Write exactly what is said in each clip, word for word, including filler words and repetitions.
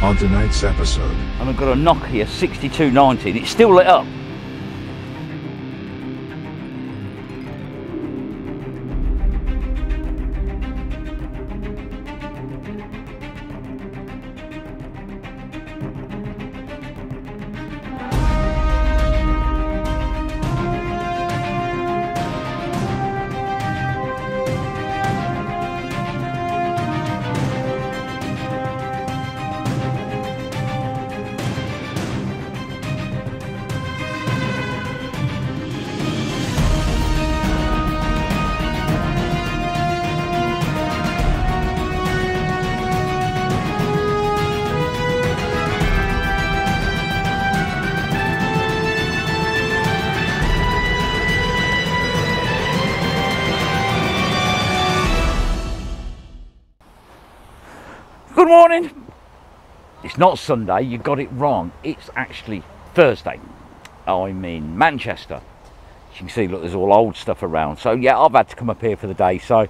On tonight's episode, and I've got a Nokia sixty-two ninety and it's still lit up. Good morning. It's not Sunday, you got it wrong. It's actually Thursday. I'm in Manchester. As you can see, look, there's all old stuff around. So yeah, I've had to come up here for the day. So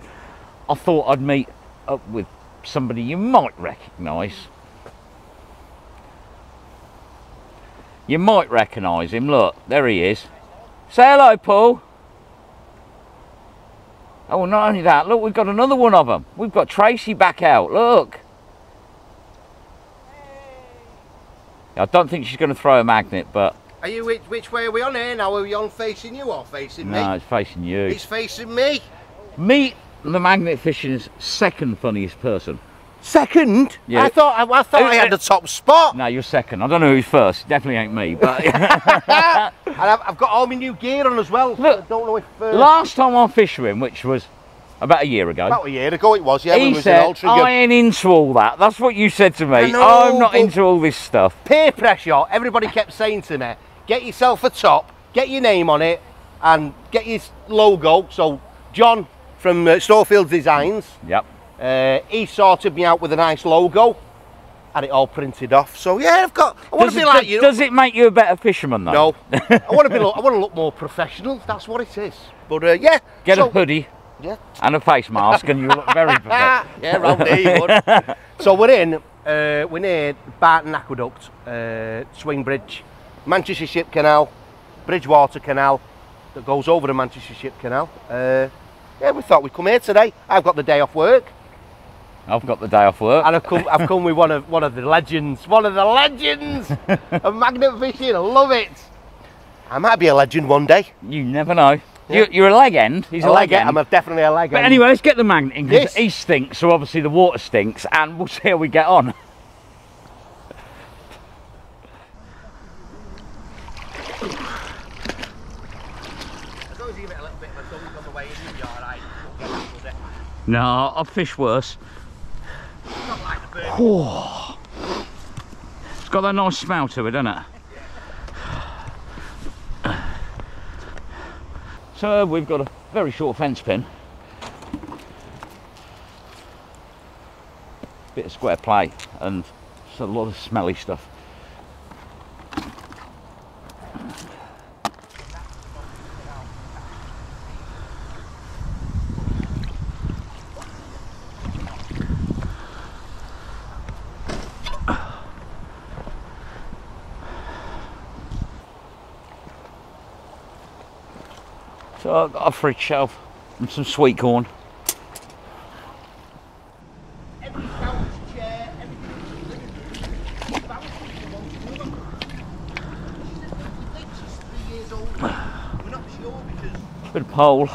I thought I'd meet up with somebody you might recognise. You might recognise him. Look, there he is. Say hello, Paul. Oh, not only that, look, we've got another one of them. We've got Tracy back out, look. I don't think she's going to throw a magnet, but... Are you, which, which way are we on here now? Are we on facing you or facing me? No, it's facing you. It's facing me. Meet the magnet fishing's second funniest person. Second? Yeah. I thought I, I, thought I had the top spot. No, you're second. I don't know who's first. It definitely ain't me, but... And I've, I've got all my new gear on as well. Look, I don't know if... Uh... Last time I fished with him, which was about a year ago. About a year ago it was, yeah. He was said, I ain't into all that. That's what you said to me. Know, I'm not into all this stuff. Peer pressure. Everybody kept saying to me, get yourself a top, get your name on it, and get your logo. So, John from uh, Storfield Designs, yep. Uh, he sorted me out with a nice logo. Had it all printed off, so yeah, I've got. I want to be like you. Does it make you a better fisherman though? No, I want to be. Look, I want to look more professional. That's what it is. But uh, yeah, get so, a hoodie, yeah, and a face mask, and you look very professional. Yeah, round there. So we're in, uh, we're near Barton Aqueduct, uh, swing bridge, Manchester Ship Canal, Bridgewater Canal, that goes over the Manchester Ship Canal. Uh, yeah, we thought we'd come here today. I've got the day off work. I've got the day off work. And I've come, I've come with one of one of the legends, one of the legends of magnet fishing. I love it. I might be a legend one day. You never know. Yeah. You're, you're a leg end. He's a, a leg, leg end. end. I'm definitely a leg but end. But anyway, let's get the magnet in because he stinks, so obviously the water stinks, and we'll see how we get on. No, I've fished worse. Oh, it's got that nice smell to it, doesn't it? Yeah. So we've got a very short fence pin. Bit of square play and it's a lot of smelly stuff. So I've got a fridge shelf and some sweet corn. Good pole.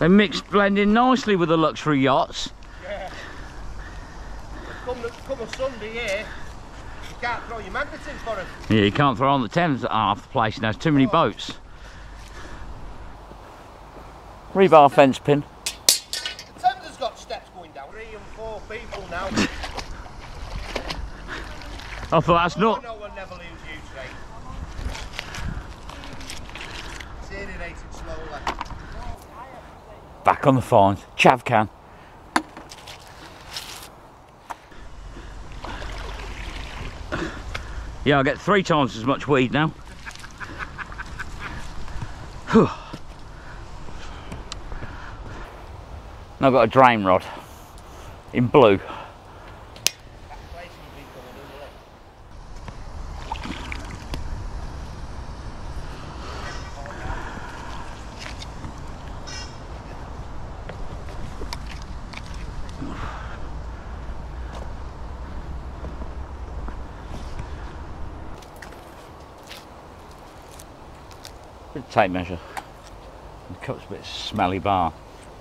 They mix blending nicely with the luxury yachts. Yeah. Come, come a Sunday here. You can't throw your magnet in for us. Yeah, you can't throw on the Thames at half the place now, there's too many boats. Rebar fence pin. The Thames has got steps going down, three and four people now. I thought that's not... No, we'll never lose you today. Deteriorating slowly. Back on the find, chav can. Yeah, I get three times as much weed now. and I've got a drain rod in blue. Good tape measure. The cup's a bit smelly bar.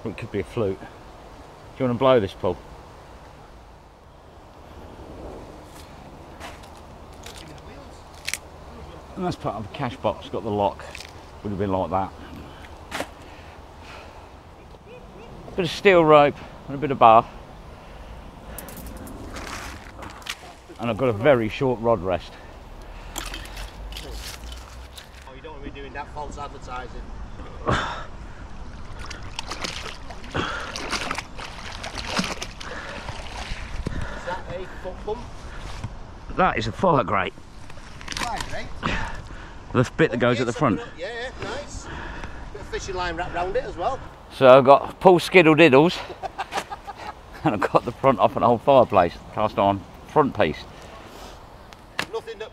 It could be a flute. Do you want to blow this, Paul? And that's part of the cash box, got the lock. Would have been like that. A bit of steel rope and a bit of bar. And I've got a very short rod rest. Doing that false advertising. Is that a foot pump? That is a fire grate. Fire grate? The bit that goes oh, yeah, at the front. Yeah, yeah, nice. Bit of fishing line wrapped round it as well. So I've got Paul Skiddle Diddles and I've got the front off an old fireplace, cast iron front piece. Nothing that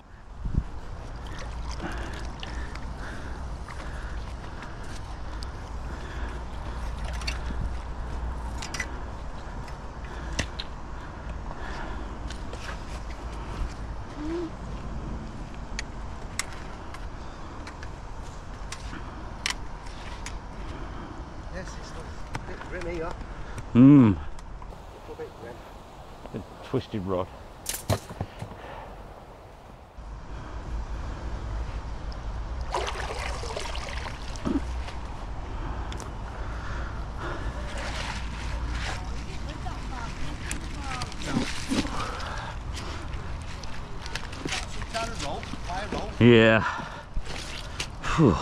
Mmm. A twisted rod. Yeah. Whew.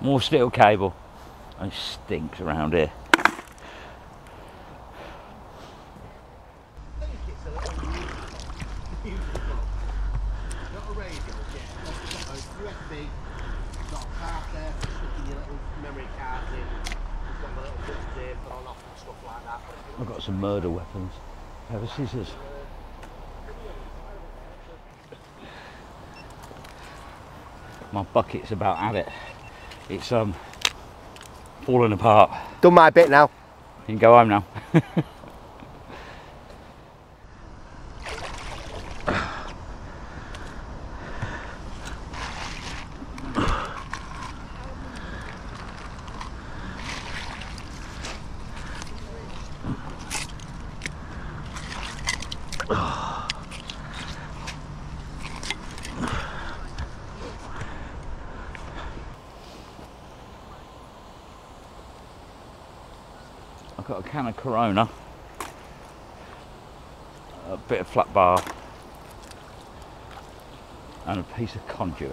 More steel cable. It stinks around here. I've got some murder weapons. A pair of scissors. My bucket's about at it. It's um falling apart. Done my bit now. You can go home now. Got a can of Corona, a bit of flat bar, and a piece of conduit.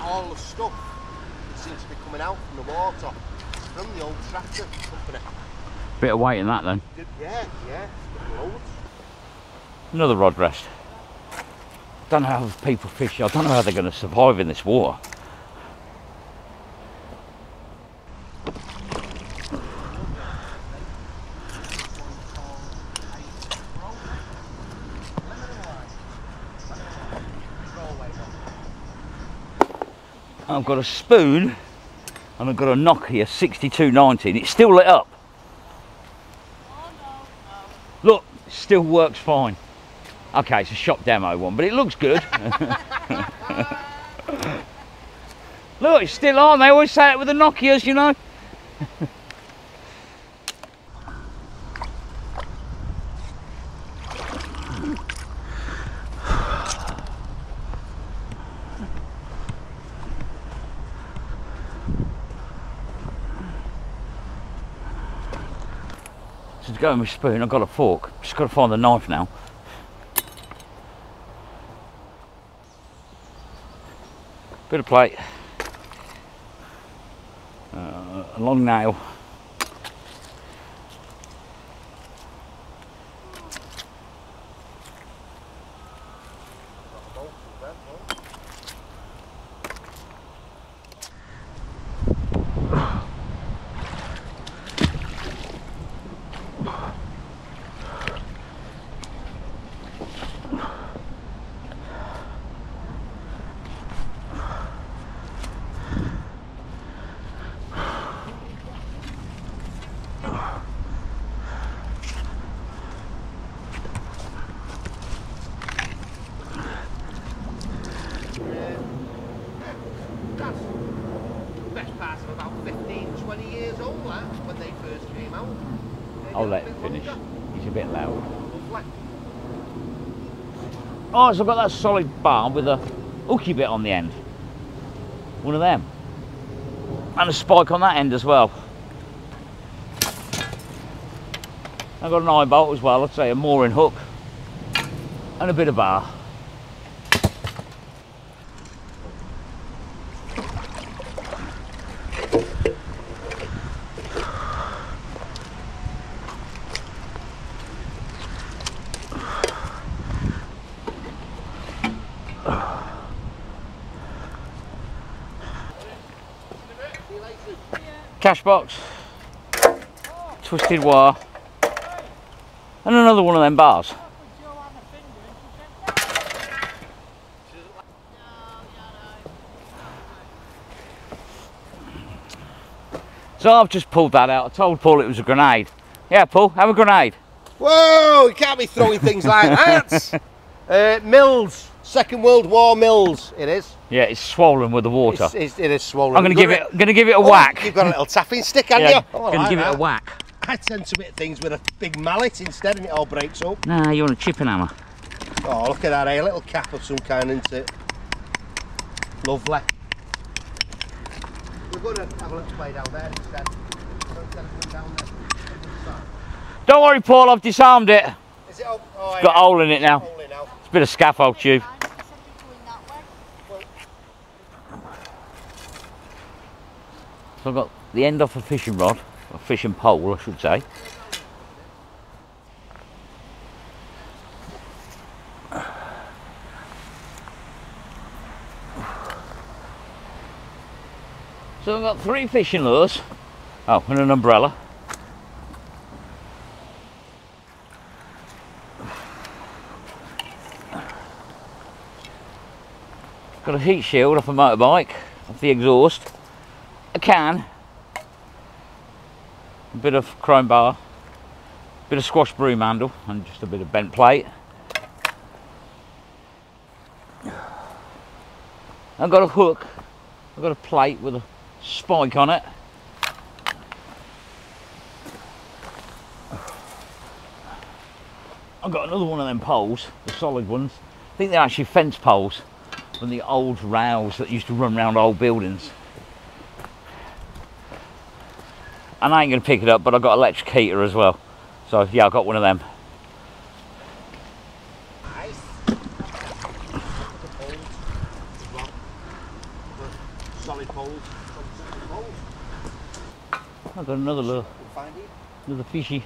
All the stuff that seems to be coming out from the water from the old tractor company. Bit of weight in that then. Yeah, yeah, loads. Another rod rest. Don't know how people fish. I don't know how they're going to survive in this water. I've got a spoon and I've got a Nokia sixty-two ninety and it's still lit up. Oh, no, no. Look, it still works fine. Okay, it's a shop demo one, but it looks good. Look, it's still on. They always say it with the Nokias, you know. So to go with my spoon, I've got a fork. Just got to find the knife now. Bit of plate, uh, a long nail, I'll let him finish. He's a bit loud. Oh, so I've got that solid bar with a hooky bit on the end. One of them. And a spike on that end as well. I've got an eye bolt as well, I'd say a mooring hook. And a bit of bar. Cash box, twisted wire, and another one of them bars. So I've just pulled that out. I told Paul it was a grenade. Yeah, Paul, have a grenade. Whoa, you can't be throwing things like that. Uh, Mills, Second World War Mills, it is. Yeah, it's swollen with the water. It's, it's, it is swollen. I'm going to give it. Going to give it a oh, whack. You've got a little tapping stick, haven't yeah, you? Oh, going like to give that. it a whack. I tend to hit things with a big mallet instead, and it all breaks up. Nah, you want a chipping hammer. Oh, look at that! Eh? A little cap of some kind, isn't it? Lovely. We're going to have a little play down there instead. Down there. Don't worry, Paul. I've disarmed it. Is it all, oh, it's got yeah. a hole in it now. It's a bit of scaffold tube. So I've got the end off a fishing rod, a fishing pole I should say. So I've got three fishing lures, oh, and an umbrella. Got a heat shield off a motorbike, off the exhaust, a can, a bit of chrome bar, a bit of squash broom handle, and just a bit of bent plate. I've got a hook, I've got a plate with a spike on it. I've got another one of them poles, the solid ones. I think they're actually fence poles. From the old rails that used to run around old buildings. And I ain't going to pick it up, but I've got an electric heater as well. So yeah, I've got one of them. I've got another lure, another fishy.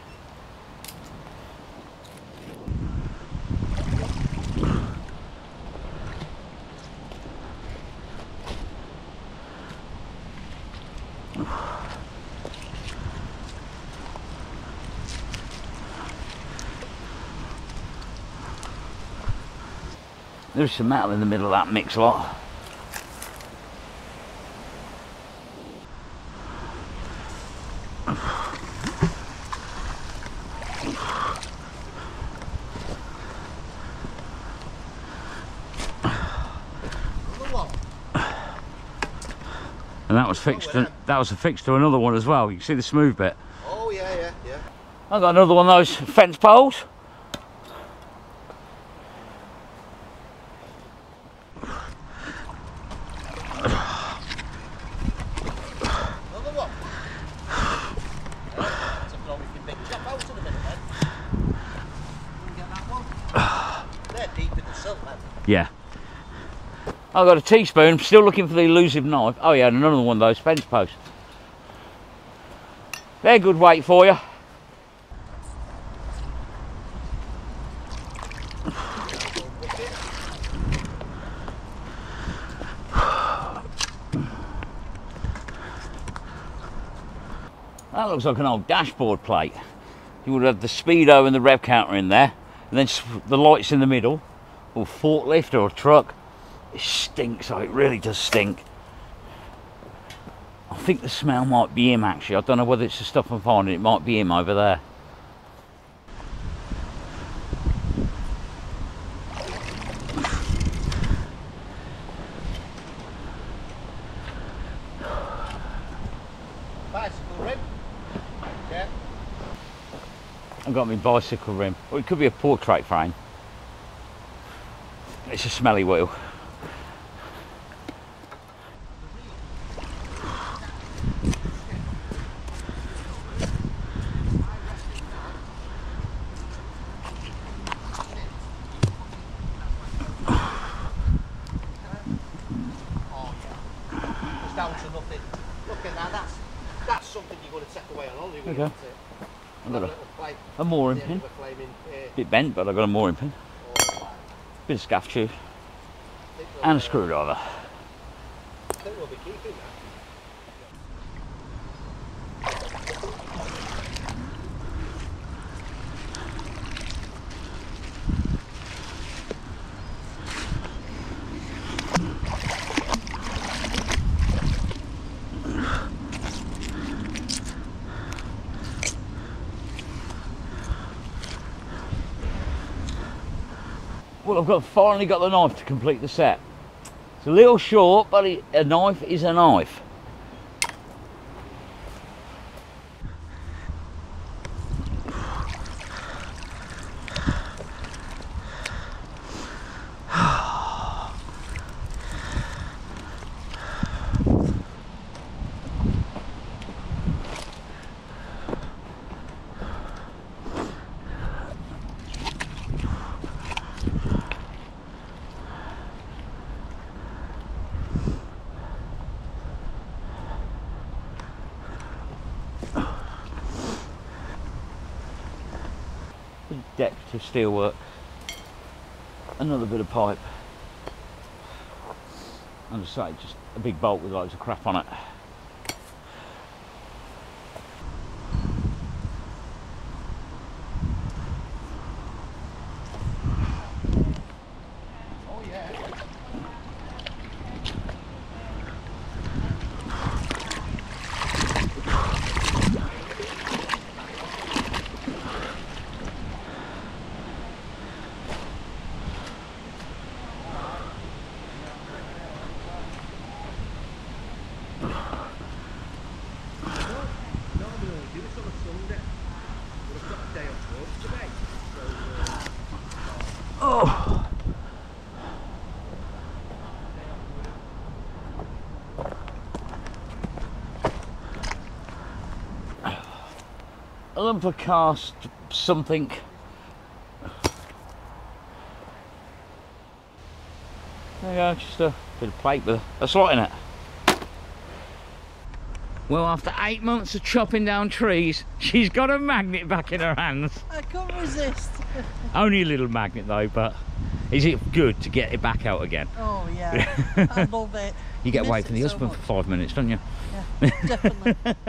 There's some metal in the middle of that mix lot. And that was fixed to, that was affixed to another one as well. You can see the smooth bit. Oh yeah, yeah, yeah. I've got another one of those fence poles. Yeah. I've got a teaspoon, still looking for the elusive knife. Oh yeah, another one of those fence posts. They're good weight for you. That looks like an old dashboard plate. You would have the speedo and the rev counter in there, and then the lights in the middle. Or forklift or a truck. It stinks, oh, it really does stink. I think the smell might be him actually. I don't know whether it's the stuff I'm finding, it might be him over there. Bicycle rim. Yeah. I've got my bicycle rim, or it could be a portrait frame. It's a smelly wheel. A mooring pin, bit bent, but I've got a mooring pin, bit of scaff tube, and a screwdriver. Well, I've got, finally got the knife to complete the set. It's a little short, but it, a knife is a knife. Decorative steelwork, another bit of pipe, and as I say, just a big bolt with loads of crap on it. Oh. A lump of cast something. There you go, just a bit of plate with a slot in it. Well, after eight months of chopping down trees, she's got a magnet back in her hands. I can't resist. Only a little magnet though, but is it good to get it back out again? Oh yeah, I love it. You get away from the husband so for five minutes, don't you? Yeah, definitely.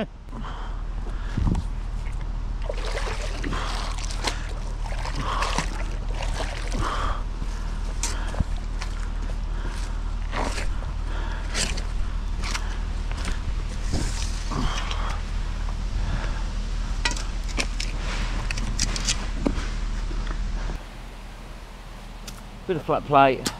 Bit of flat plate.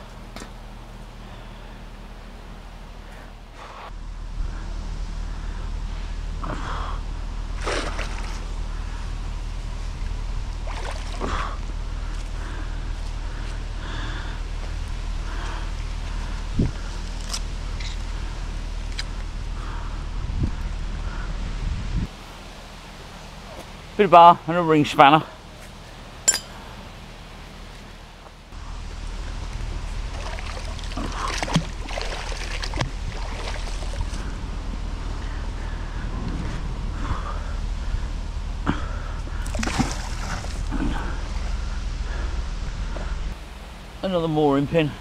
Bit of bar and a ring spanner. Another mooring pin.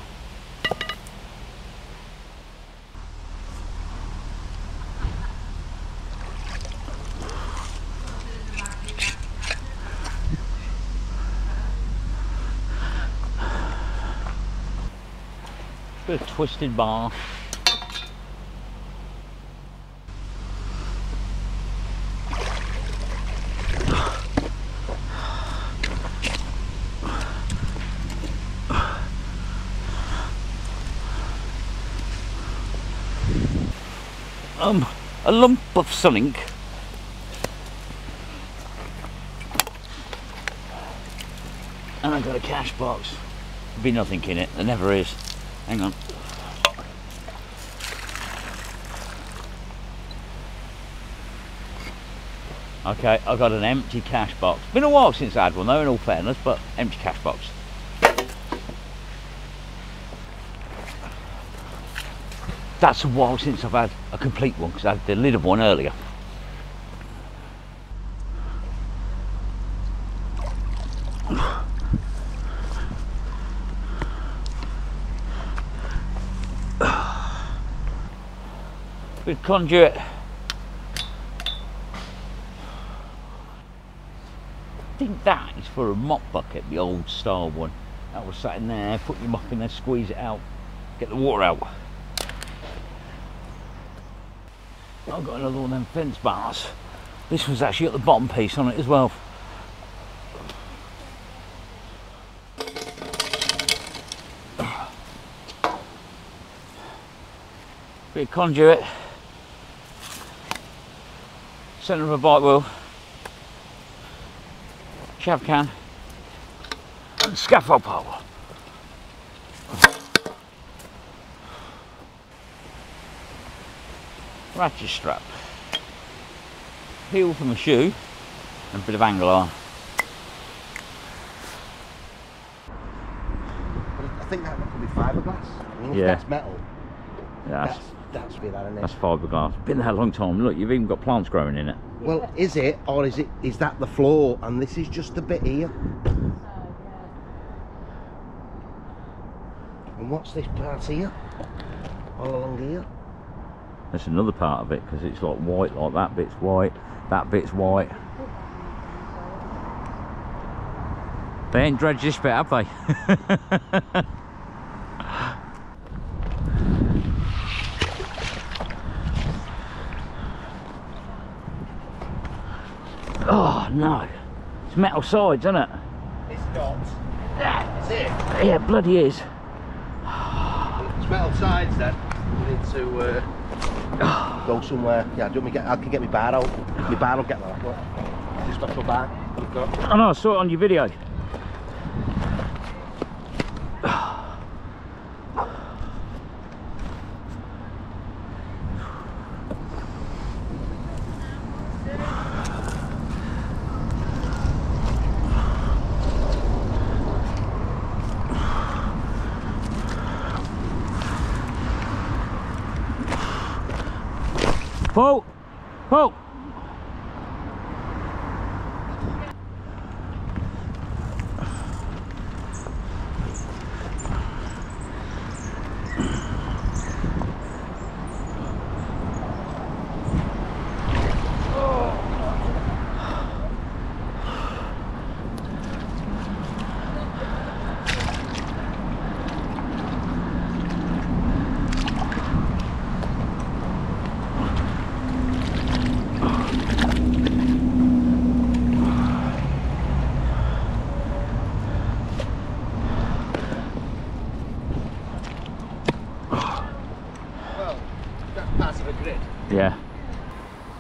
Bit of twisted bar. Um, a lump of something. and I've got a cash box. There'll be nothing in it, there never is. Hang on. Okay, I've got an empty cash box. Been a while since I had one though, in all fairness, but empty cash box. That's a while since I've had a complete one, because I had the lid of one earlier. Good conduit. I think that is for a mop bucket, the old style one. That was sat in there, put your mop in there, squeeze it out, get the water out. I've got another one of them fence bars. This one's actually got the bottom piece on it as well. Bit of conduit. Centre of a bike wheel. Shav can and scaffold pole. Ratchet strap. Heel from a shoe and a bit of angle iron. I think that could be fibreglass. I mean, yeah. That's metal. Yeah, that's that's, that's, that, that's fibreglass. Been there a long time. Look, you've even got plants growing in it. Well, is it, or is it? Is that the floor, and this is just a bit here? And what's this part here? All along here? That's another part of it, because it's like white, like that bit's white, that bit's white. They ain't dredged this bit, have they? Oh no, it's metal sides, isn't it? It's not. That is it. Yeah, bloody is. It's metal sides then. We need to uh, go somewhere. Yeah, do you want me get? I can get my bar out. My bar will get that. What? It's a special bar we've got. I know. I saw it on your video. Paul! Paul!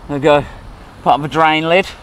There we go, part of a drain lid.